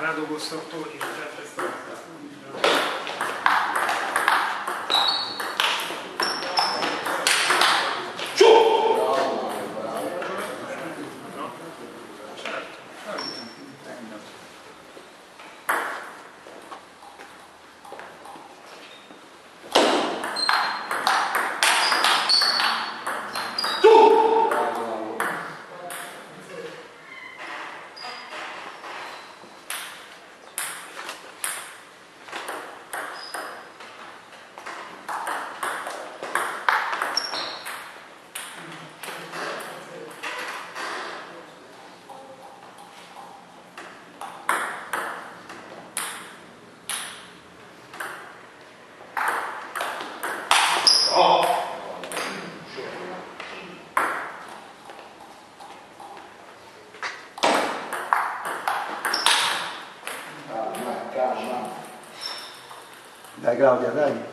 Corrado Costattoni, che è stato. Dai Claudia, dai.